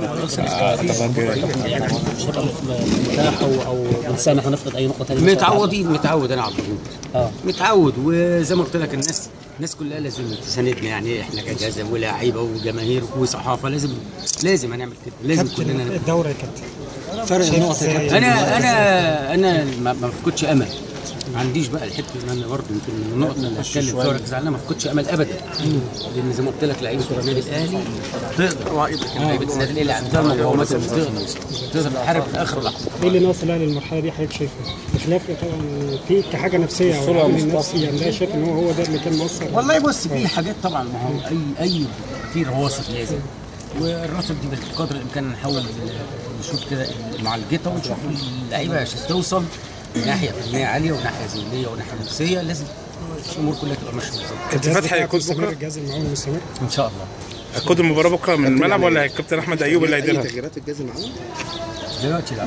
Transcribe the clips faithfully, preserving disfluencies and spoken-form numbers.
متاح او بنسانح ونفقد اي نقطه ثانيه؟ متعودين متعود انا عبد الجود اه متعود، وزي ما قلت لك الناس الناس كلها لازم تساندنا، يعني احنا كجهاز ولاعيبه وجماهير وصحافه لازم لازم هنعمل كده، لازم كلنا الدوري يا كابتن فرق النقط يا كابتن. انا انا انا ما بفقدش امل، ما عنديش بقى الحته اللي انا برضه يمكن النقطه اللي اتكلم فيها وركز عليها، ما فقدتش امل ابدا، لان زي ما قلت لك لعيبه النادي الاهلي تقدر لعيبه النادي الاهلي اللي عندها مقاومات تقدر تحارب لاخر لحظه. ايه اللي ناقص الاهلي للمرحله دي حضرتك شايفه؟ بخلاف طبعا في كحاجه نفسيه او نفسي، يعني ده شايف ان هو هو ده اللي كان مؤثر؟ والله بص في حاجات طبعا، ما هو اي اي في رواسط لازم، والرواسط دي بقدر الامكان نحاول نشوف كده معالجتها ونشوف اللعيبه عشان توصل ناحيه فنيه عاليه وناحيه ذهنيه وناحيه نفسيه، لازم الامور كلها تبقى ماشيه بالظبط. كابتن فتحي هيكون بكره الجهاز المعاون مستمر؟ ان شاء الله. هتكون المباراه بكره من الملعب ولا الكابتن احمد ايوب اللي هيديرها؟ تغييرات الجهاز المعاون؟ دلوقتي لا.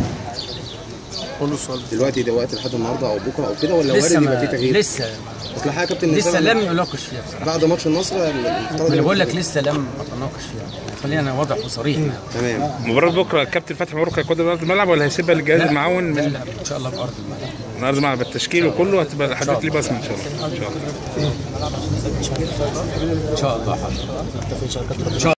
قول له السؤال دلوقتي دلوقتي لحد النهارده او بكره او كده ولا وارد يبقى في تغيير؟ لسه اصل حاجه يا كابتن لسه لم يناقش فيها بصراحه. بعد ماتش النصر انا بقول لك لسه لم اتناقش فيها. خلينا واضح وصريح. تمام. مباراة بكره الكابتن فتحي مبروك هياخدها بأرض الملعب ولا هيسيبها للجهاز المعاون؟ لا لا ان شاء الله بأرض الملعب. بأرض الملعب بالتشكيل وكله هتبقى الحاجات ليه بصمه ان شاء الله. ان شاء الله. ان شاء الله.